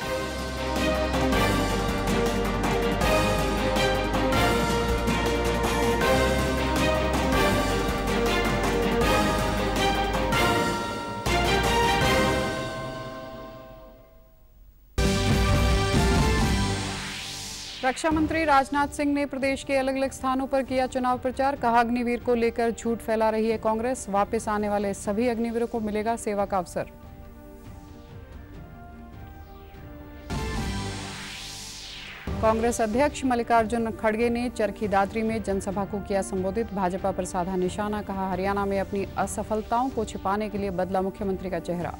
रक्षा मंत्री राजनाथ सिंह ने प्रदेश के अलग अलग स्थानों पर किया चुनाव प्रचार। कहा, अग्निवीर को लेकर झूठ फैला रही है कांग्रेस। वापस आने वाले सभी अग्निवीरों को मिलेगा सेवा का अवसर। कांग्रेस अध्यक्ष मल्लिकार्जुन खड़गे ने चरखी दादरी में जनसभा को किया संबोधित। भाजपा पर साधा निशाना। कहा, हरियाणा में अपनी असफलताओं को छिपाने के लिए बदला मुख्यमंत्री का चेहरा।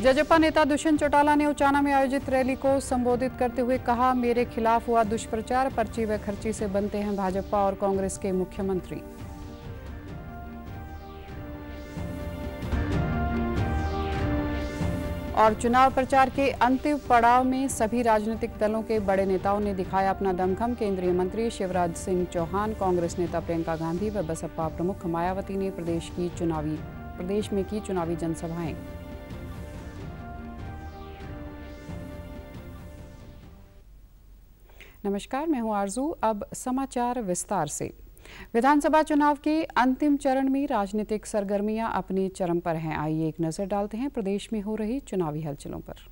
जजपा नेता दुष्यंत चौटाला ने उचाना में आयोजित रैली को संबोधित करते हुए कहा, मेरे खिलाफ हुआ दुष्प्रचार। पर्ची व खर्ची से बनते हैं भाजपा और कांग्रेस के मुख्यमंत्री। और चुनाव प्रचार के अंतिम पड़ाव में सभी राजनीतिक दलों के बड़े नेताओं ने दिखाया अपना दमखम। केंद्रीय मंत्री शिवराज सिंह चौहान, कांग्रेस नेता प्रियंका गांधी व बसपा प्रमुख मायावती ने प्रदेश में की चुनावी जनसभाएं। नमस्कार, मैं हूं आरजू। अब समाचार विस्तार से। विधानसभा चुनाव के अंतिम चरण में राजनीतिक सरगर्मियां अपने चरम पर हैं। आइए एक नजर डालते हैं प्रदेश में हो रही चुनावी हलचलों पर।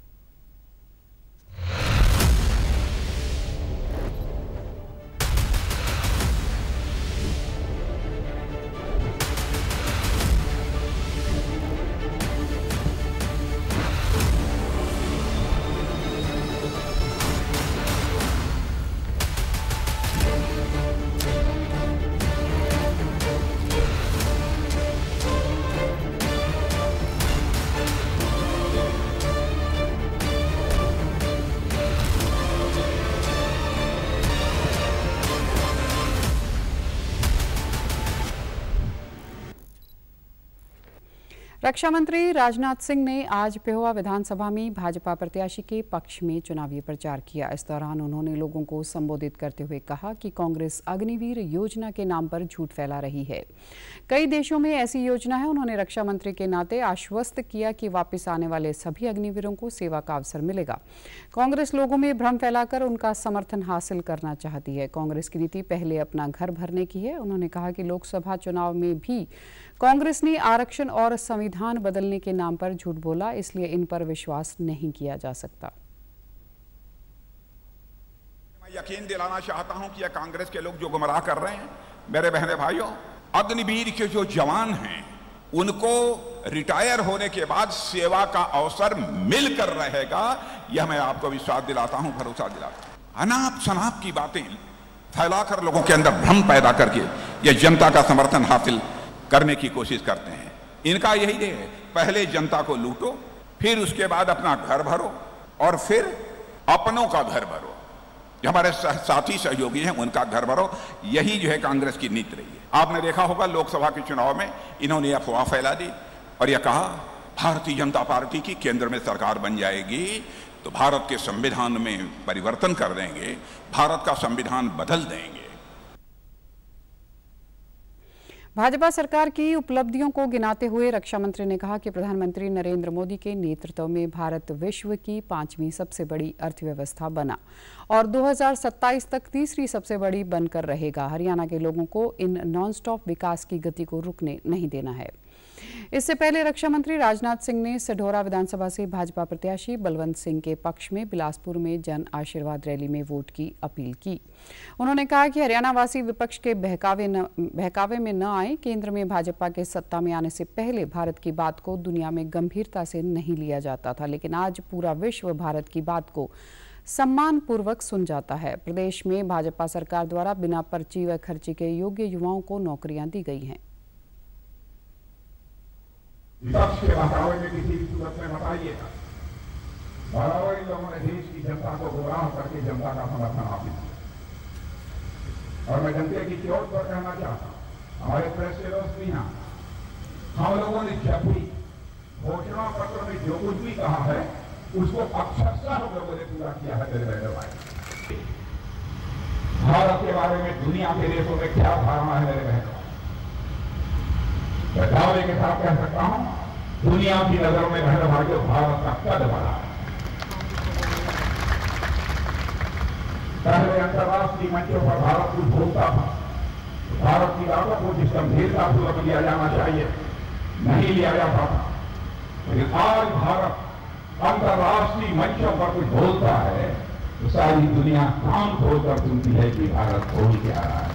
रक्षा मंत्री राजनाथ सिंह ने आज पेहोवा विधानसभा में भाजपा प्रत्याशी के पक्ष में चुनावी प्रचार किया। इस दौरान उन्होंने लोगों को संबोधित करते हुए कहा कि कांग्रेस अग्निवीर योजना के नाम पर झूठ फैला रही है। कई देशों में ऐसी योजना है। उन्होंने रक्षा मंत्री के नाते आश्वस्त किया कि वापस आने वाले सभी अग्निवीरों को सेवा का अवसर मिलेगा। कांग्रेस लोगों में भ्रम फैलाकर उनका समर्थन हासिल करना चाहती है। कांग्रेस की नीति पहले अपना घर भरने की है। उन्होंने कहा कि लोकसभा चुनाव में भी कांग्रेस ने आरक्षण और संविधान बदलने के नाम पर झूठ बोला, इसलिए इन पर विश्वास नहीं किया जा सकता। मैं यकीन दिलाना चाहता हूं कि यह कांग्रेस के लोग जो गुमराह कर रहे हैं, मेरे बहने भाइयों, अग्निवीर के जो जवान हैं उनको रिटायर होने के बाद सेवा का अवसर मिलकर रहेगा। यह मैं आपको विश्वास दिलाता हूं, भरोसा दिलाता हूं। अनाप शनाप की बातें फैलाकर लोगों के अंदर भ्रम पैदा करके यह जनता का समर्थन हासिल करने की कोशिश करते हैं। इनका यही ध्येय है, पहले जनता को लूटो, फिर उसके बाद अपना घर भरो और फिर अपनों का घर भरो। जो हमारे साथी सहयोगी हैं उनका घर भरो, यही जो है कांग्रेस की नीति रही है। आपने देखा होगा लोकसभा के चुनाव में इन्होंने अफवाह फैला दी और यह कहा भारतीय जनता पार्टी की केंद्र में सरकार बन जाएगी तो भारत के संविधान में परिवर्तन कर देंगे, भारत का संविधान बदल देंगे। भाजपा सरकार की उपलब्धियों को गिनाते हुए रक्षा मंत्री ने कहा कि प्रधानमंत्री नरेंद्र मोदी के नेतृत्व में भारत विश्व की 5वीं सबसे बड़ी अर्थव्यवस्था बना और 2027 तक तीसरी सबसे बड़ी बनकर रहेगा। हरियाणा के लोगों को इन नॉनस्टॉप विकास की गति को रुकने नहीं देना है। इससे पहले रक्षा मंत्री राजनाथ सिंह ने सढौरा विधानसभा से भाजपा प्रत्याशी बलवंत सिंह के पक्ष में बिलासपुर में जन आशीर्वाद रैली में वोट की अपील की। उन्होंने कहा कि हरियाणावासी विपक्ष के बहकावे में न आए। केंद्र में भाजपा के सत्ता में आने से पहले भारत की बात को दुनिया में गंभीरता से नहीं लिया जाता था, लेकिन आज पूरा विश्व भारत की बात को सम्मानपूर्वक सुन जाता है। प्रदेश में भाजपा सरकार द्वारा बिना पर्ची व खर्ची के योग्य युवाओं को नौकरियां दी गई हैं। विपक्ष के बहकावे में किसी सूरत में बताइएगा, बराबर ही लोगों ने देश की जनता को गुमराह करके जनता का समर्थन हासिल किया। और मैं जनता की ओर पर कहना चाहता हूँ, हमारे प्रेस के दोस्ती यहाँ हम लोगों ने जब भी घोषणा पत्र में जो कुछ भी कहा है उसको अक्षरशः हम लोगों ने पूरा किया है। मेरे बहन भाई, भारत के बारे में दुनिया के देशों में क्या धारणा है मेरे बहन, मैं दावे के साथ कह सकता हूं, दुनिया की नजर में घट भाग्य भारत का कद बना है। पहले अंतर्राष्ट्रीय मंचों पर भारत कुछ बोलता था, भारत की बातों को जिस गंभीरता पूर्वक लिया जाना चाहिए नहीं लिया जाता था, लेकिन आज भारत अंतर्राष्ट्रीय मंचों पर कुछ बोलता है तो सारी दुनिया कान खोलकर सुनती है कि भारत बोल क्या रहा है।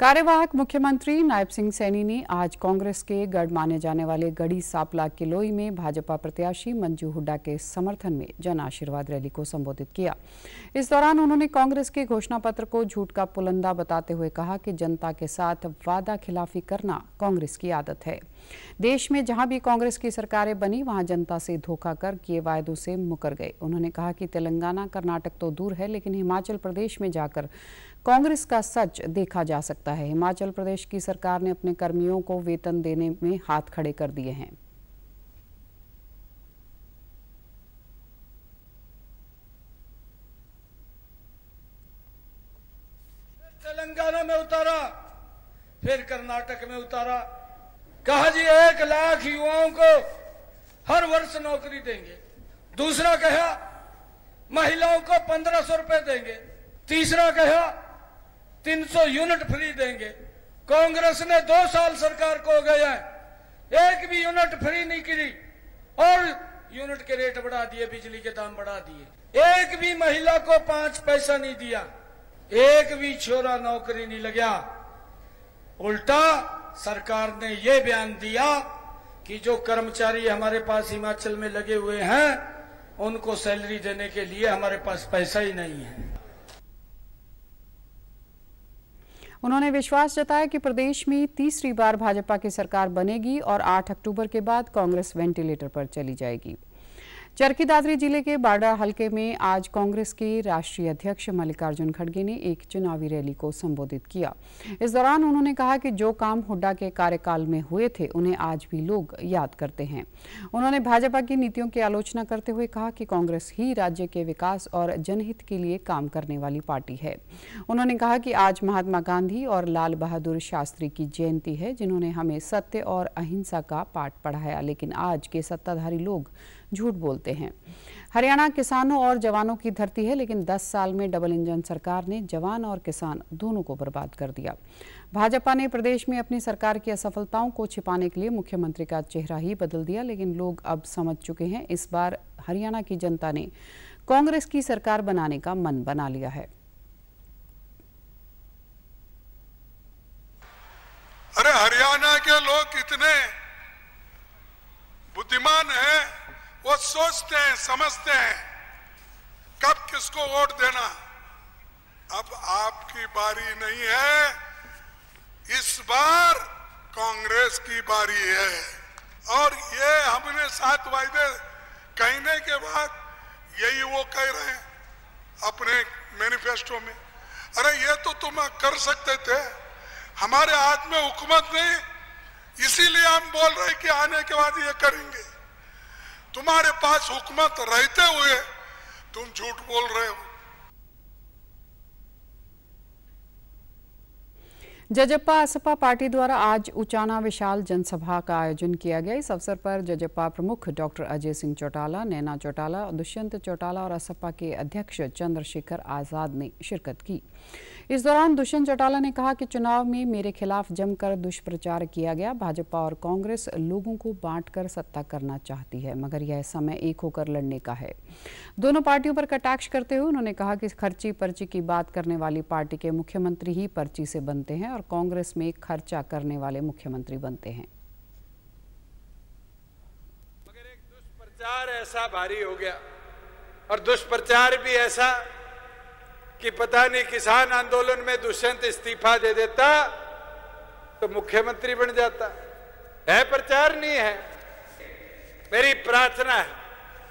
कार्यवाहक मुख्यमंत्री नायब सिंह सैनी ने आज कांग्रेस के गढ़ माने जाने वाले गढ़ी सांपला किलोई में भाजपा प्रत्याशी मंजू हुड्डा के समर्थन में जन आशीर्वाद रैली को संबोधित किया। इस दौरान उन्होंने कांग्रेस के घोषणा पत्र को झूठ का पुलंदा बताते हुए कहा कि जनता के साथ वादा खिलाफी करना कांग्रेस की आदत है। देश में जहां भी कांग्रेस की सरकारें बनी वहां जनता से धोखा कर किए वायदों से मुकर गए। उन्होंने कहा कि तेलंगाना कर्नाटक तो दूर है, लेकिन हिमाचल प्रदेश में जाकर कांग्रेस का सच देखा जा सकता है। हिमाचल प्रदेश की सरकार ने अपने कर्मियों को वेतन देने में हाथ खड़े कर दिए हैं। तेलंगाना में उतारा, फिर कर्नाटक में उतारा, कहा जी 1 लाख युवाओं को हर वर्ष नौकरी देंगे, दूसरा कहा महिलाओं को 1500 रुपए देंगे, तीसरा कहा 300 यूनिट फ्री देंगे। कांग्रेस ने 2 साल सरकार को गया है, 1 भी यूनिट फ्री नहीं करी और यूनिट के रेट बढ़ा दिए, बिजली के दाम बढ़ा दिए। 1 भी महिला को 5 पैसा नहीं दिया, 1 भी छोरा नौकरी नहीं लगा। उल्टा सरकार ने ये बयान दिया कि जो कर्मचारी हमारे पास हिमाचल में लगे हुए हैं उनको सैलरी देने के लिए हमारे पास पैसा ही नहीं है। उन्होंने विश्वास जताया कि प्रदेश में तीसरी बार भाजपा की सरकार बनेगी और 8 अक्टूबर के बाद कांग्रेस वेंटिलेटर पर चली जाएगी। चरखी दादरी जिले के बाड़ा हलके में आज कांग्रेस के राष्ट्रीय अध्यक्ष मल्लिकार्जुन खड़गे ने एक चुनावी रैली को संबोधित किया। इस दौरान उन्होंने कहा कि जो काम हुड्डा के कार्यकाल में हुए थे उन्हें आज भी लोग याद करते हैं। उन्होंने भाजपा की नीतियों की आलोचना करते हुए कहा कि कांग्रेस ही राज्य के विकास और जनहित के लिए काम करने वाली पार्टी है। उन्होंने कहा कि आज महात्मा गांधी और लाल बहादुर शास्त्री की जयंती है, जिन्होंने हमें सत्य और अहिंसा का पाठ पढ़ाया, लेकिन आज के सत्ताधारी लोग झूठ बोलते हैं। हरियाणा किसानों और जवानों की धरती है, लेकिन 10 साल में डबल इंजन सरकार ने जवान और किसान दोनों को बर्बाद कर दिया। भाजपा ने प्रदेश में अपनी सरकार की असफलताओं को छिपाने के लिए मुख्यमंत्री का चेहरा ही बदल दिया, लेकिन लोग अब समझ चुके हैं। इस बार हरियाणा की जनता ने कांग्रेस की सरकार बनाने का मन बना लिया है। अरे हरियाणा के लोग कितने बुद्धिमान हैं, वो सोचते हैं, समझते हैं कब किसको वोट देना। अब आपकी बारी नहीं है, इस बार कांग्रेस की बारी है। और ये हमने 7 वायदे कहने के बाद यही वो कह रहे हैं अपने मैनिफेस्टो में। अरे ये तो तुम कर सकते थे, हमारे हाथ में हुकूमत नहीं, इसीलिए हम बोल रहे हैं कि आने के बाद ये करेंगे। तुम्हारे पास हुकूमत रहते हुए तुम झूठ बोल रहे हो। जजपा आसपा पार्टी द्वारा आज उचाना विशाल जनसभा का आयोजन किया गया। इस अवसर पर जजपा प्रमुख डॉक्टर अजय सिंह चौटाला, नैना चौटाला, दुष्यंत चौटाला और आसपा के अध्यक्ष चंद्रशेखर आजाद ने शिरकत की। इस दौरान दुष्यंत चौटाला ने कहा कि चुनाव में मेरे खिलाफ जमकर दुष्प्रचार किया गया। भाजपा और कांग्रेस लोगों को बांटकर सत्ता करना चाहती है, मगर यह समय एक होकर लड़ने का है। दोनों पार्टियों पर कटाक्ष करते हुए उन्होंने कहा कि खर्ची पर्ची की बात करने वाली पार्टी के मुख्यमंत्री ही पर्ची से बनते हैं और कांग्रेस में खर्चा करने वाले मुख्यमंत्री बनते हैं। मगर एक दुष्प्रचार ऐसा भारी हो गया और दुष्प्रचार भी ऐसा कि पता नहीं किसान आंदोलन में दुष्यंत इस्तीफा दे देता तो मुख्यमंत्री बन जाता है। प्रचार नहीं है। मेरी प्रार्थना है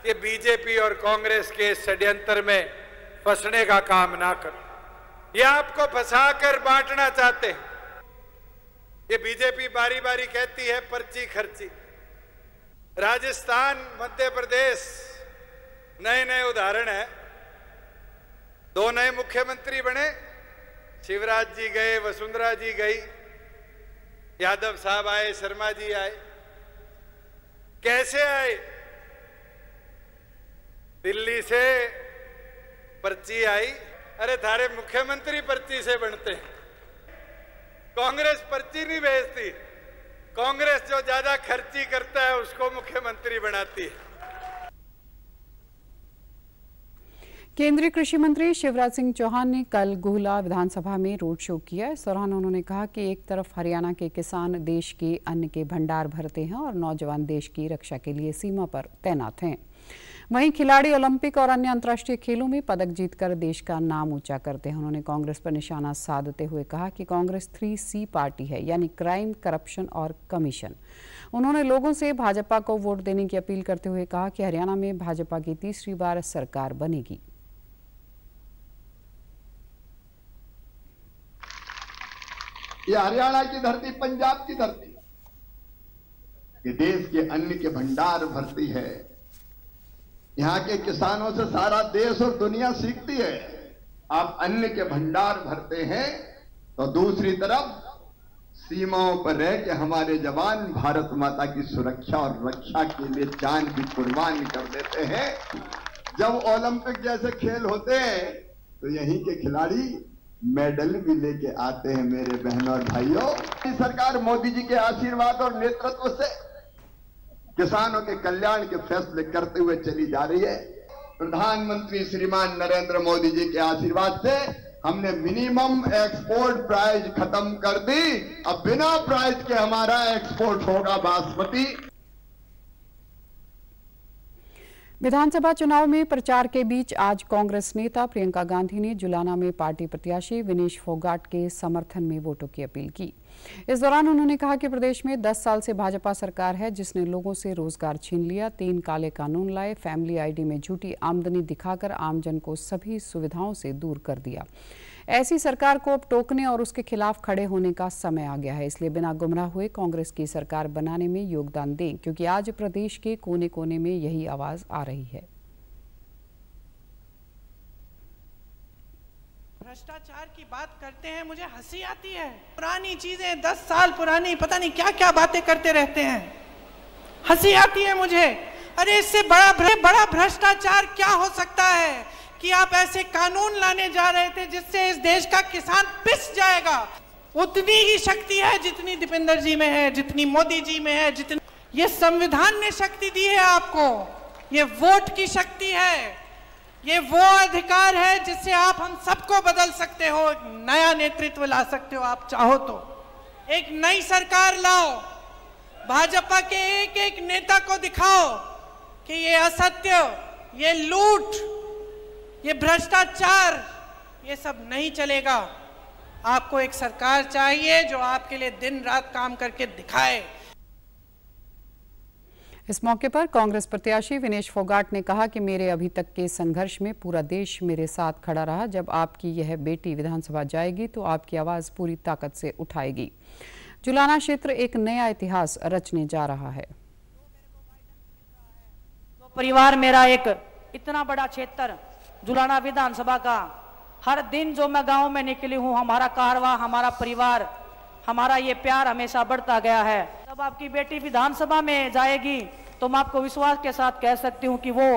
कि बीजेपी और कांग्रेस के षड्यंत्र में फंसने का काम ना करो। ये आपको फंसा कर बांटना चाहते हैं। ये बीजेपी बारी बारी कहती है पर्ची खर्ची। राजस्थान, मध्य प्रदेश नए नए उदाहरण है। 2 नए मुख्यमंत्री बने, शिवराज जी गए, वसुंधरा जी गई। यादव साहब आए, शर्मा जी आए। कैसे आए? दिल्ली से पर्ची आई। अरे थारे मुख्यमंत्री पर्ची से बनते हैं, कांग्रेस पर्ची नहीं भेजती। कांग्रेस जो ज्यादा खर्ची करता है उसको मुख्यमंत्री बनाती है। केंद्रीय कृषि मंत्री शिवराज सिंह चौहान ने कल गोहला विधानसभा में रोड शो किया। इस दौरान उन्होंने कहा कि एक तरफ हरियाणा के किसान देश के अन्न के भंडार भरते हैं और नौजवान देश की रक्षा के लिए सीमा पर तैनात हैं, वहीं खिलाड़ी ओलंपिक और अन्य अंतर्राष्ट्रीय खेलों में पदक जीतकर देश का नाम ऊंचा करते हैं। उन्होंने कांग्रेस पर निशाना साधते हुए कहा कि कांग्रेस 3C पार्टी है, यानी क्राइम, करप्शन और कमीशन। उन्होंने लोगों से भाजपा को वोट देने की अपील करते हुए कहा कि हरियाणा में भाजपा की तीसरी बार सरकार बनेगी। ये हरियाणा की धरती, पंजाब की धरती, ये देश के अन्न के भंडार भरती है। यहाँ के किसानों से सारा देश और दुनिया सीखती है। आप अन्न के भंडार भरते हैं तो दूसरी तरफ सीमाओं पर रह के हमारे जवान भारत माता की सुरक्षा और रक्षा के लिए जान भी कुर्बान कर देते हैं। जब ओलंपिक जैसे खेल होते हैं तो यहीं के खिलाड़ी मेडल भी लेके आते हैं। मेरे बहनों और भाइयों, सरकार मोदी जी के आशीर्वाद और नेतृत्व से किसानों के कल्याण के फैसले करते हुए चली जा रही है। प्रधानमंत्री श्रीमान नरेंद्र मोदी जी के आशीर्वाद से हमने मिनिमम एक्सपोर्ट प्राइस खत्म कर दी। अब बिना प्राइस के हमारा एक्सपोर्ट होगा बासमती। विधानसभा चुनाव में प्रचार के बीच आज कांग्रेस नेता प्रियंका गांधी ने जुलाना में पार्टी प्रत्याशी विनेश फोगाट के समर्थन में वोटों की अपील की। इस दौरान उन्होंने कहा कि प्रदेश में 10 साल से भाजपा सरकार है, जिसने लोगों से रोजगार छीन लिया, 3 काले कानून लाए, फैमिली आईडी में झूठी आमदनी दिखाकर आमजन को सभी सुविधाओं से दूर कर दिया। ऐसी सरकार को अब टोकने और उसके खिलाफ खड़े होने का समय आ गया है। इसलिए बिना गुमराह हुए कांग्रेस की सरकार बनाने में योगदान दें, क्योंकि आज प्रदेश के कोने कोने में यही आवाज आ रही है। भ्रष्टाचार की बात करते हैं, मुझे हंसी आती है। पुरानी चीजें, 10 साल पुरानी, पता नहीं क्या क्या बातें करते रहते हैं, हंसी आती है मुझे। अरे इससे बड़ा भ्रष्टाचार क्या हो सकता है कि आप ऐसे कानून लाने जा रहे थे जिससे इस देश का किसान पिस जाएगा। उतनी ही शक्ति है जितनी दीपेंद्र जी में है, जितनी मोदी जी में है, जितनी ये संविधान ने शक्ति दी है आपको। ये वोट की शक्ति है, ये वो अधिकार है जिससे आप हम सबको बदल सकते हो, एक नया नेतृत्व ला सकते हो। आप चाहो तो एक नई सरकार लाओ, भाजपा के एक एक नेता को दिखाओ कि ये असत्य, ये लूट, ये भ्रष्टाचार, ये सब नहीं चलेगा। आपको एक सरकार चाहिए जो आपके लिए दिन रात काम करके दिखाए। इस मौके पर कांग्रेस प्रत्याशी विनेश फोगाट ने कहा कि मेरे अभी तक के संघर्ष में पूरा देश मेरे साथ खड़ा रहा। जब आपकी यह बेटी विधानसभा जाएगी तो आपकी आवाज पूरी ताकत से उठाएगी। जुलाना क्षेत्र एक नया इतिहास रचने जा रहा है। तो परिवार मेरा एक इतना बड़ा क्षेत्र जुलाना विधानसभा का, हर दिन जो मैं गाँव में निकली हूँ, हमारा कारवा, हमारा परिवार, हमारा ये प्यार हमेशा बढ़ता गया है। जब आपकी बेटी विधानसभा में जाएगी तो मैं आपको विश्वास के साथ कह सकती हूँ कि वो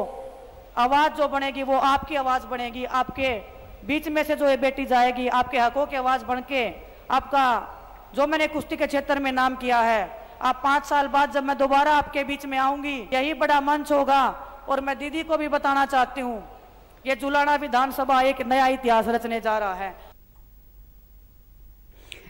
आवाज़ जो बनेगी वो आपकी आवाज़ बनेगी। आपके बीच में से जो ये बेटी जाएगी, आपके हकों की आवाज़ बन के, आपका जो मैंने कुश्ती के क्षेत्र में नाम किया है, आप 5 साल बाद जब मैं दोबारा आपके बीच में आऊँगी, यही बड़ा मंच होगा। और मैं दीदी को भी बताना चाहती हूँ, ये जुलाना विधानसभा एक नया इतिहास रचने जा रहा है।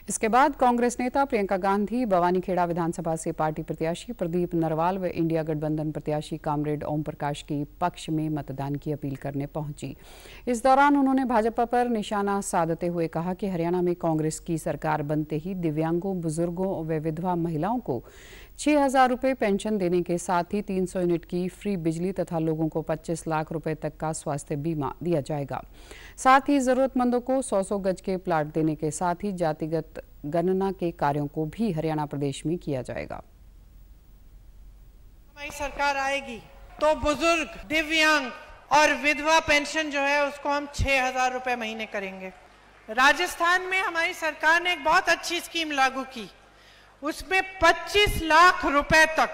इसके बाद कांग्रेस नेता प्रियंका गांधी बवानीखेड़ा विधानसभा से पार्टी प्रत्याशी प्रदीप नरवाल व इंडिया गठबंधन प्रत्याशी कामरेड ओम प्रकाश के पक्ष में मतदान की अपील करने पहुंची। इस दौरान उन्होंने भाजपा पर निशाना साधते हुए कहा कि हरियाणा में कांग्रेस की सरकार बनते ही दिव्यांगों, बुजुर्गों व विधवा महिलाओं को 6,000 रुपये पेंशन देने के साथ ही 300 यूनिट की फ्री बिजली तथा लोगों को 25 लाख रुपए तक का स्वास्थ्य बीमा दिया जाएगा। साथ ही जरूरतमंदों को 100-100 गज के प्लाट देने के साथ ही जातिगत गणना के कार्यों को भी हरियाणा प्रदेश में किया जाएगा। हमारी सरकार आएगी तो बुजुर्ग, दिव्यांग और विधवा पेंशन जो है उसको हम 6,000 रुपये महीने करेंगे। राजस्थान में हमारी सरकार ने एक बहुत अच्छी स्कीम लागू की, उसमें 25 लाख रुपए तक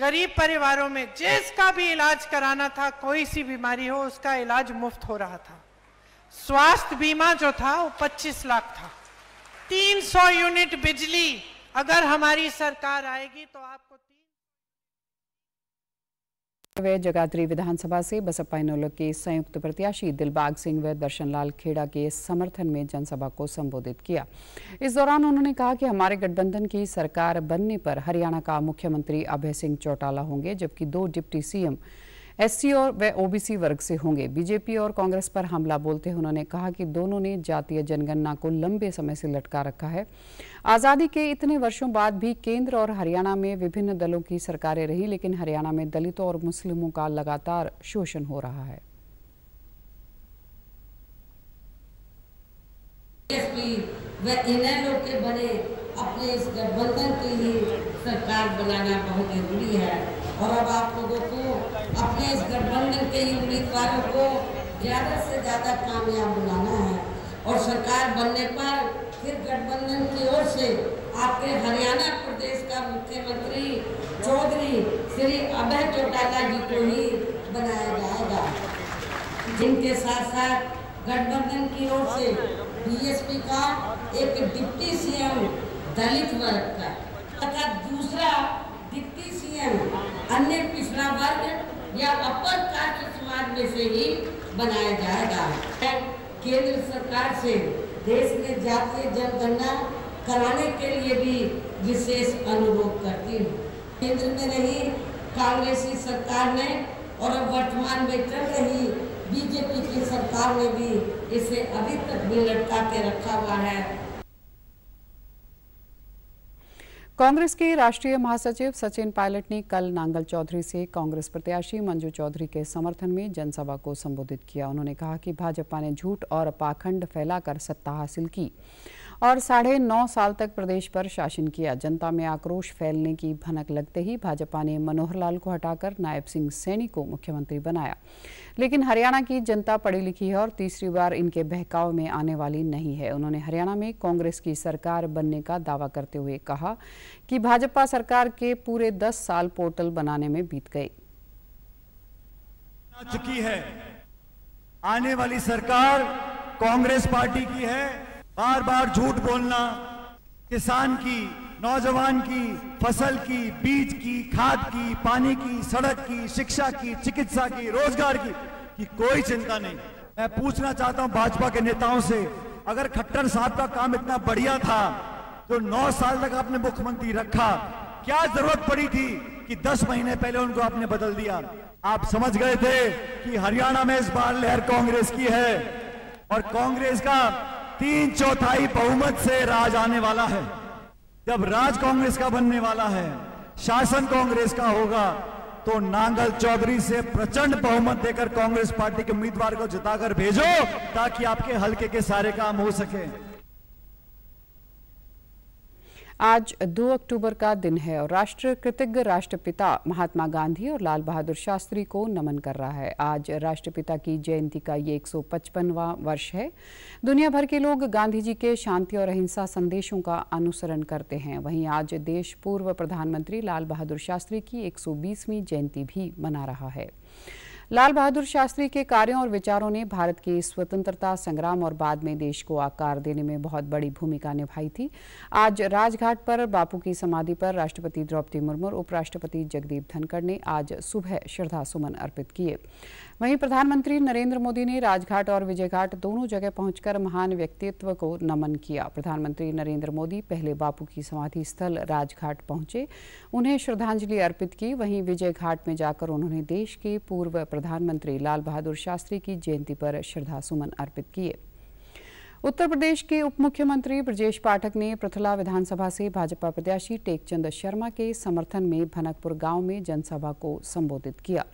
गरीब परिवारों में जिसका भी इलाज कराना था, कोई सी बीमारी हो, उसका इलाज मुफ्त हो रहा था। स्वास्थ्य बीमा जो था वो 25 लाख था। 300 यूनिट बिजली अगर हमारी सरकार आएगी तो आपको वे जगाधरी विधानसभा से बसपा इनोलो के संयुक्त प्रत्याशी दिलबाग सिंह व दर्शनलाल खेड़ा के समर्थन में जनसभा को संबोधित किया। इस दौरान उन्होंने कहा कि हमारे गठबंधन की सरकार बनने पर हरियाणा का मुख्यमंत्री अभय सिंह चौटाला होंगे, जबकि 2 डिप्टी सीएम एससी और व ओबीसी वर्ग से होंगे। बीजेपी और कांग्रेस पर हमला बोलते हुए उन्होंने कहा कि दोनों ने जातीय जनगणना को लंबे समय से लटका रखा है। आज़ादी के इतने वर्षों बाद भी केंद्र और हरियाणा में विभिन्न दलों की सरकारें रही, लेकिन हरियाणा में दलितों और मुस्लिमों का लगातार शोषण हो रहा है। वे इनेलो के बने अपने इस गठबंधन के लिए सरकार बनाना बहुत जरूरी है और अब आप लोगों को अपने इस गठबंधन के ही उम्मीदवारों को ज़्यादा से ज़्यादा कामयाब बनाना है और सरकार बनने पर फिर गठबंधन की ओर से आपके हरियाणा प्रदेश का मुख्यमंत्री चौधरी श्री अभय चौटाला जी को ही बनाया जाएगा, जिनके साथ साथ गठबंधन की ओर से बीएसपी का एक डिप्टी सीएम दलित वर्ग का तथा दूसरा डिप्टी सीएम अन्य पिछड़ा वर्ग या अपर कास्ट समाज में से ही बनाया जाएगा। केंद्र सरकार से देश में जातीय जनगणना कराने के लिए भी विशेष अनुरोध करती हूँ। केंद्र में रही कांग्रेसी सरकार ने और अब वर्तमान में चल रही बीजेपी की सरकार ने भी इसे अभी तक भी लटका के रखा हुआ है। कांग्रेस के राष्ट्रीय महासचिव सचिन पायलट ने कल नांगल चौधरी से कांग्रेस प्रत्याशी मंजू चौधरी के समर्थन में जनसभा को संबोधित किया। उन्होंने कहा कि भाजपा ने झूठ और पाखंड फैलाकर सत्ता हासिल की और 9.5 साल तक प्रदेश पर शासन किया। जनता में आक्रोश फैलने की भनक लगते ही भाजपा ने मनोहर लाल को हटाकर नायब सिंह सैनी को मुख्यमंत्री बनाया, लेकिन हरियाणा की जनता पढ़ी लिखी है और तीसरी बार इनके बहकाव में आने वाली नहीं है। उन्होंने हरियाणा में कांग्रेस की सरकार बनने का दावा करते हुए कहा कि भाजपा सरकार के पूरे 10 साल पोर्टल बनाने में बीत गए। चुकी है आने वाली सरकार कांग्रेस पार्टी की है। बार बार झूठ बोलना, किसान की, नौजवान की, फसल की, बीज की, खाद की, पानी की, सड़क की, शिक्षा की, चिकित्सा की, रोजगार की कोई चिंता नहीं। मैं पूछना चाहता हूं भाजपा के नेताओं से, अगर खट्टर साहब का काम इतना बढ़िया था जो 9 साल तक आपने मुख्यमंत्री रखा, क्या जरूरत पड़ी थी कि 10 महीने पहले उनको आपने बदल दिया? आप समझ गए थे कि हरियाणा में इस बार लहर कांग्रेस की है और कांग्रेस का 3/4 बहुमत से राज आने वाला है। जब राज कांग्रेस का बनने वाला है, शासन कांग्रेस का होगा, तो नांगल चौधरी से प्रचंड बहुमत देकर कांग्रेस पार्टी के उम्मीदवार को जिताकर भेजो ताकि आपके हलके के सारे काम हो सके। आज 2 अक्टूबर का दिन है और राष्ट्र कृतज्ञ राष्ट्रपिता महात्मा गांधी और लाल बहादुर शास्त्री को नमन कर रहा है। आज राष्ट्रपिता की जयंती का ये 155वां वर्ष है। दुनिया भर के लोग गांधी जी के शांति और अहिंसा संदेशों का अनुसरण करते हैं। वहीं आज देश पूर्व प्रधानमंत्री लाल बहादुर शास्त्री की 120वीं जयंती भी मना रहा है। लाल बहादुर शास्त्री के कार्यों और विचारों ने भारत की स्वतंत्रता संग्राम और बाद में देश को आकार देने में बहुत बड़ी भूमिका निभाई थी। आज राजघाट पर बापू की समाधि पर राष्ट्रपति द्रौपदी मुर्मू और उपराष्ट्रपति जगदीप धनखड़ ने आज सुबह श्रद्धासुमन अर्पित किए। वहीं प्रधानमंत्री नरेंद्र मोदी ने राजघाट और विजयघाट दोनों जगह पहुंचकर महान व्यक्तित्व को नमन किया। प्रधानमंत्री नरेंद्र मोदी पहले बापू की समाधि स्थल राजघाट पहुंचे, उन्हें श्रद्धांजलि अर्पित की। वहीं विजयघाट में जाकर उन्होंने देश के पूर्व प्रधानमंत्री लाल बहादुर शास्त्री की जयंती पर श्रद्धासुमन अर्पित किए। उत्तर प्रदेश के उप मुख्यमंत्री बृजेश पाठक ने पृथला विधानसभा से भाजपा प्रत्याशी टेकचंद शर्मा के समर्थन में भनकपुर गांव में जनसभा को संबोधित किया।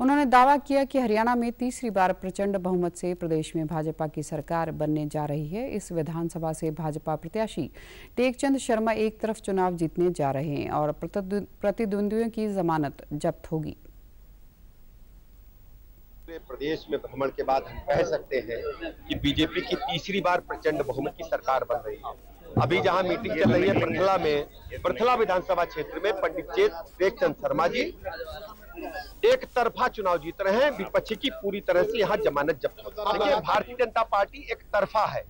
उन्होंने दावा किया कि हरियाणा में तीसरी बार प्रचंड बहुमत से प्रदेश में भाजपा की सरकार बनने जा रही है। इस विधानसभा से भाजपा प्रत्याशी टेकचंद शर्मा एक तरफ चुनाव जीतने जा रहे हैं और प्रतिद्वंदियों की जमानत जब्त होगी। प्रदेश में भ्रमण के बाद हम कह सकते हैं कि बीजेपी की तीसरी बार प्रचंड बहुमत की सरकार बन रही है। अभी जहां मीटिंग चल रही है पृथला में, पृथला विधानसभा क्षेत्र में पंडित चेतचंद शर्मा जी एक तरफा चुनाव जीत रहे हैं। विपक्ष की पूरी तरह से यहाँ जमानत जब्त। देखिए भारतीय जनता पार्टी एक तरफा है।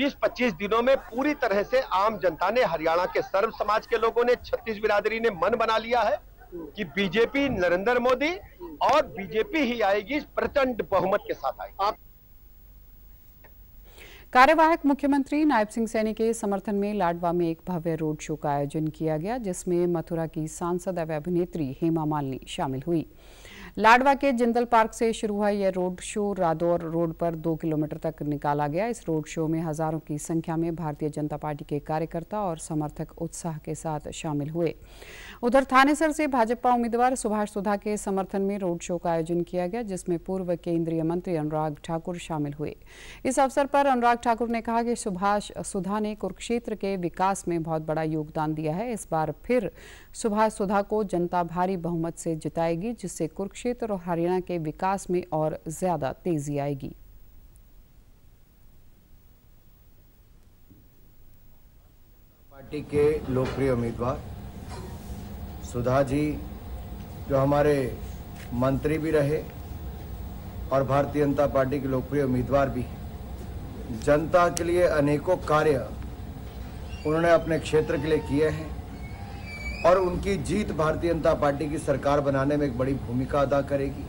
20-25 दिनों में पूरी तरह से आम जनता ने, हरियाणा के सर्व समाज के लोगों ने, छत्तीस बिरादरी ने मन बना लिया है कि बीजेपी नरेंद्र मोदी और बीजेपी ही आएगी, प्रचंड बहुमत के साथ आएगी। कार्यवाहक मुख्यमंत्री नायब सिंह सैनी के समर्थन में लाडवा में एक भव्य रोड शो का आयोजन किया गया, जिसमें मथुरा की सांसद एवं अभिनेत्री हेमा मालनी शामिल हुई। लाडवा के जिंदल पार्क से शुरू हुआ यह रोड शो रादौर रोड पर 2 किलोमीटर तक निकाला गया। इस रोड शो में हजारों की संख्या में भारतीय जनता पार्टी के कार्यकर्ता और समर्थक उत्साह के साथ शामिल हुए। उधर थानेसर से भाजपा उम्मीदवार सुभाष सुधा के समर्थन में रोड शो का आयोजन किया गया, जिसमें पूर्व केंद्रीय मंत्री अनुराग ठाकुर शामिल हुए। इस अवसर पर अनुराग ठाकुर ने कहा कि सुभाष सुधा ने कुरुक्षेत्र के विकास में बहुत बड़ा योगदान दिया है। इस बार फिर सुभाष सुधा को जनता भारी बहुमत से जिताएगी, जिससे कुरुक्षेत्र और हरियाणा के विकास में और ज्यादा तेजी आएगी। पार्टी के लोकप्रिय उम्मीदवार सुधा जी जो हमारे मंत्री भी रहे और भारतीय जनता पार्टी के लोकप्रिय उम्मीदवार भी हैं, जनता के लिए अनेकों कार्य उन्होंने अपने क्षेत्र के लिए किए हैं और उनकी जीत भारतीय जनता पार्टी की सरकार बनाने में एक बड़ी भूमिका अदा करेगी।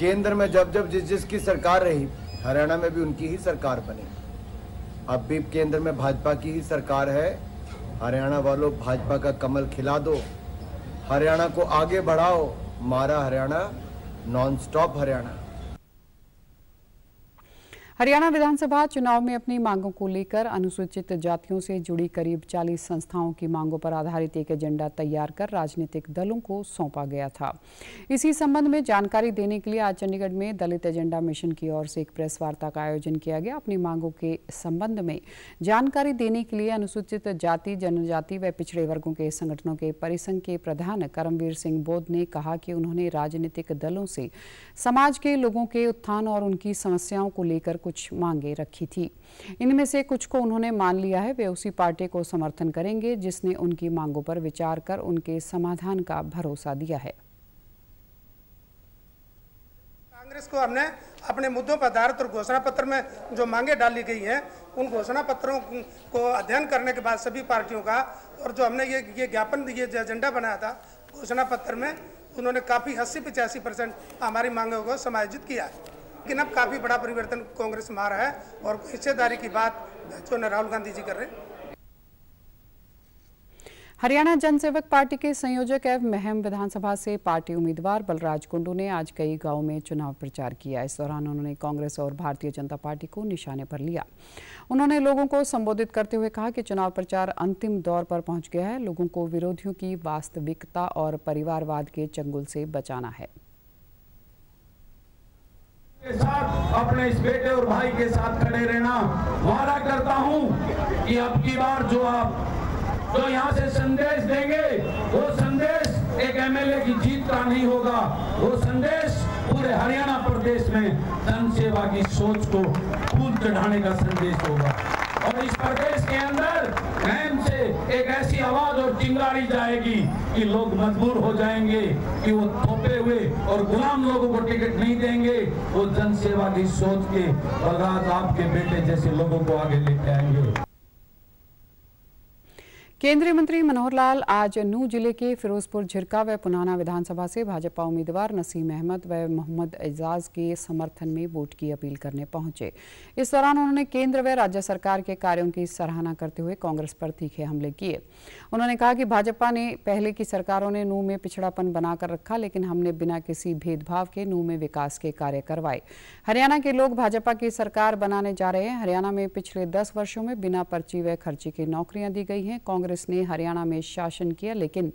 केंद्र में जब जब जिस जिसकी सरकार रही, हरियाणा में भी उनकी ही सरकार बनी। अब भी केंद्र में भाजपा की ही सरकार है। हरियाणा वालों, भाजपा का कमल खिला दो, हरियाणा को आगे बढ़ाओ, मारा हरियाणा, नॉन स्टॉप हरियाणा। हरियाणा विधानसभा चुनाव में अपनी मांगों को लेकर अनुसूचित जातियों से जुड़ी करीब 40 संस्थाओं की मांगों पर आधारित एक एजेंडा तैयार कर राजनीतिक दलों को सौंपा गया था। इसी संबंध में जानकारी देने के लिए आज चंडीगढ़ में दलित एजेंडा मिशन की ओर से एक प्रेस वार्ता का आयोजन किया गया। अपनी मांगों के संबंध में जानकारी देने के लिए अनुसूचित जाति, जनजाति व पिछड़े वर्गों के संगठनों के परिसंघ के प्रधान करमवीर सिंह बोध ने कहा कि उन्होंने राजनीतिक दलों से समाज के लोगों के उत्थान और उनकी समस्याओं को लेकर कुछ मांगे रखी थी। इनमें से कुछ को उन्होंने मान लिया है। वे उसी पार्टी को समर्थन करेंगे जिसने उनकी मांगों पर विचार कर उनके समाधान का भरोसा दिया है। कांग्रेस को हमने अपने मुद्दों पर आधारित और घोषणा पत्र में जो मांगे डाली गई हैं, उन घोषणा पत्रों को अध्ययन करने के बाद सभी पार्टियों का, और जो हमने ये ज्ञापन, ये एजेंडा बनाया था घोषणा पत्र में, उन्होंने काफी 80-85% हमारी मांगों को समायोजित किया है। लेकिन अब काफी बड़ा परिवर्तन कांग्रेस में आ रहा है और हिस्सेदारी की बात जो राहुल गांधी जी कर रहे हैं। हरियाणा जनसेवक पार्टी के संयोजक एवं महम विधानसभा से पार्टी उम्मीदवार बलराज कुंडू ने आज कई गांवों में चुनाव प्रचार किया। इस दौरान उन्होंने कांग्रेस और भारतीय जनता पार्टी को निशाने पर लिया। उन्होंने लोगों को संबोधित करते हुए कहा कि चुनाव प्रचार अंतिम दौर पर पहुंच गया है। लोगों को विरोधियों की वास्तविकता और परिवारवाद के चंगुल से बचाना है। के साथ अपने इस बेटे और भाई के साथ खड़े रहना, वादा करता हूं कि अब की बार जो आप जो यहां से संदेश देंगे, वो संदेश एक एमएलए की जीत का नहीं होगा, वो संदेश पूरे हरियाणा प्रदेश में जन सेवा की सोच को फूल चढ़ाने का संदेश होगा और इस प्रदेश के अंदर रहम से एक ऐसी आवाज और चिंगारी जाएगी कि लोग मजबूर हो जाएंगे कि वो थोपे हुए और गुलाम लोगों को टिकट नहीं देंगे। वो जनसेवा की सोच के बलराज आपके बेटे जैसे लोगों को आगे लेके आएंगे। केंद्रीय मंत्री मनोहर लाल आज नूह जिले के फिरोजपुर झिरका व पुनाना विधानसभा से भाजपा उम्मीदवार नसीम अहमद व मोहम्मद एजाज के समर्थन में वोट की अपील करने पहुंचे। इस दौरान उन्होंने केंद्र व राज्य सरकार के कार्यों की सराहना करते हुए कांग्रेस पर तीखे हमले किए। उन्होंने कहा कि भाजपा ने पहले की सरकारों ने नूह में पिछड़ापन बनाकर रखा, लेकिन हमने बिना किसी भेदभाव के नूह में विकास के कार्य करवाए। हरियाणा के लोग भाजपा की सरकार बनाने जा रहे हैं। हरियाणा में पिछले 10 वर्षों में बिना पर्ची व खर्ची की नौकरियां दी गई हैं। कांग्रेस ने हरियाणा में शासन किया, लेकिन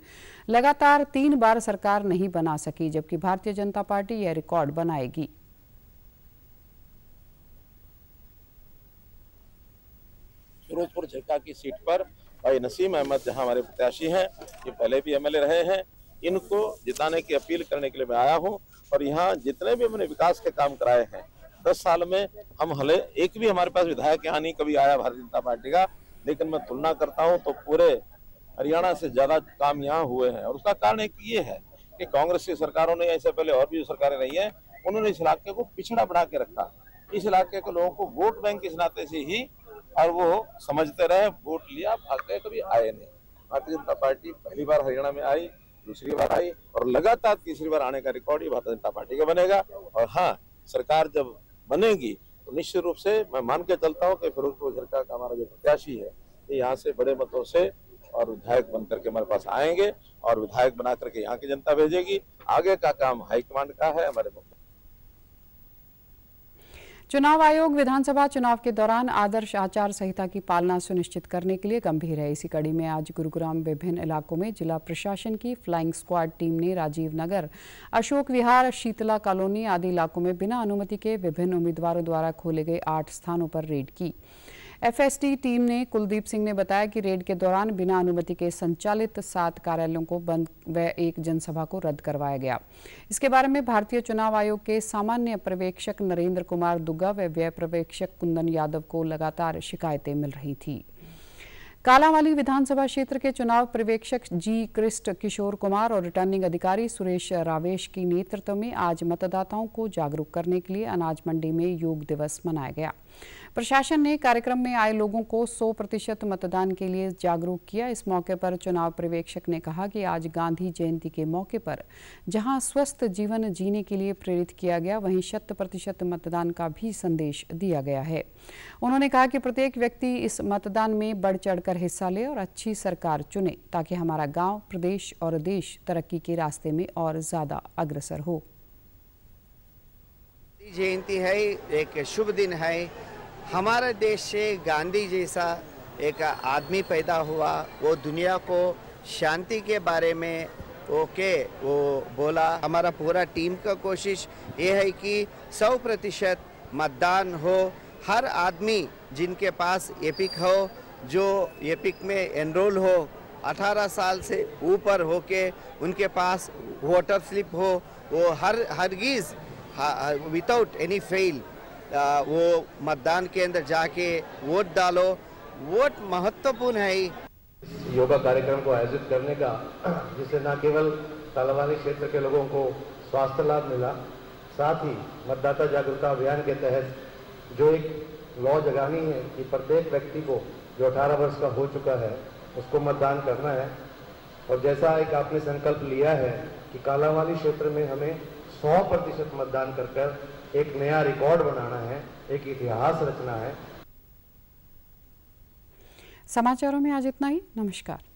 लगातार 3 बार सरकार नहीं बना सकी, जबकि भारतीय जनता पार्टी यह रिकॉर्ड बनाएगी। फिरोजपुर झिरका की सीट पर भाई नसीम अहमद जहां हमारे प्रत्याशी हैं, ये पहले भी एमएलए रहे हैं, इनको जिताने की अपील करने के लिए मैं आया हूं और यहां जितने भी हमने विकास के काम कराए हैं 10 साल में हम हले एक भी हमारे पास विधायक यहाँ नहीं कभी आया भारतीय जनता पार्टी का, लेकिन मैं तुलना करता हूँ तो पूरे हरियाणा से ज्यादा काम यहाँ हुए हैं। और उसका कारण एक ये है कि कांग्रेस की सरकारों ने, इससे पहले और भी सरकारें रही हैं, उन्होंने इस इलाके को पिछड़ा बढ़ा के रखा। इस इलाके के लोगों को वोट बैंक इस नाते से ही, और वो समझते रहे, वोट लिया, भाग गए, कभी आए नहीं। भारतीय जनता पार्टी पहली बार हरियाणा में आई, दूसरी बार आई और लगातार तीसरी बार आने का रिकॉर्ड ही भारतीय जनता पार्टी का बनेगा। और हाँ, सरकार जब बनेगी तो निश्चित रूप से मैं मान के चलता हूँ कि फिरोजपुर झरका का हमारा जो प्रत्याशी है ये यहाँ से बड़े मतों से और विधायक बन करके हमारे पास आएंगे और विधायक बना करके यहाँ की जनता भेजेगी। आगे का काम हाईकमांड का है हमारे। चुनाव आयोग विधानसभा चुनाव के दौरान आदर्श आचार संहिता की पालना सुनिश्चित करने के लिए गंभीर है। इसी कड़ी में आज गुरुग्राम विभिन्न इलाकों में जिला प्रशासन की फ्लाइंग स्क्वाड टीम ने राजीव नगर, अशोक विहार, शीतला कॉलोनी आदि इलाकों में बिना अनुमति के विभिन्न उम्मीदवारों द्वारा खोले गए 8 स्थानों पर रेड की। एफएसटी टीम ने कुलदीप सिंह ने बताया कि रेड के दौरान बिना अनुमति के संचालित 7 कार्यालयों को बंद व 1 जनसभा को रद्द करवाया गया। इसके बारे में भारतीय चुनाव आयोग के सामान्य पर्यवेक्षक नरेंद्र कुमार दुग्गा व व्यय पर्यवेक्षक कुंदन यादव को लगातार शिकायतें मिल रही थी। कालांवाली विधानसभा क्षेत्र के चुनाव पर्यवेक्षक जी कृष्ण किशोर कुमार और रिटर्निंग अधिकारी सुरेश रावेश के नेतृत्व में आज मतदाताओं को जागरूक करने के लिए अनाज मंडी में योग दिवस मनाया गया। प्रशासन ने कार्यक्रम में आए लोगों को 100% मतदान के लिए जागरूक किया। इस मौके पर चुनाव पर्यवेक्षक ने कहा कि आज गांधी जयंती के मौके पर जहां स्वस्थ जीवन जीने के लिए प्रेरित किया गया, वहीं 100% मतदान का भी संदेश दिया गया है। उन्होंने कहा कि प्रत्येक व्यक्ति इस मतदान में बढ़ चढ़कर हिस्सा ले और अच्छी सरकार चुने ताकि हमारा गाँव, प्रदेश और देश तरक्की के रास्ते में और ज्यादा अग्रसर हो। जयंती है, एक शुभ दिन है। हमारे देश से गांधी जैसा एक आदमी पैदा हुआ, वो दुनिया को शांति के बारे में वो बोला। हमारा पूरा टीम का कोशिश ये है कि 100% मतदान हो। हर आदमी जिनके पास एपिक हो, जो एपिक में एनरोल हो, 18 साल से ऊपर हो के उनके पास वोटर स्लिप हो, वो हरगिज़ विदाउट एनी फेल वो मतदान केंद्र जाके वोट डालो। वोट महत्वपूर्ण है। योगा कार्यक्रम को आयोजित करने का, जिससे न केवल कालांवाली क्षेत्र के लोगों को स्वास्थ्य लाभ मिला, साथ ही मतदाता जागरूकता अभियान के तहत जो एक लॉ जगानी है कि प्रत्येक व्यक्ति को जो 18 वर्ष का हो चुका है उसको मतदान करना है। और जैसा एक आपने संकल्प लिया है कि कालांवाली क्षेत्र में हमें 100% मतदान कर एक नया रिकॉर्ड बनाना है, एक इतिहास रचना है। समाचारों में आज इतना ही। नमस्कार।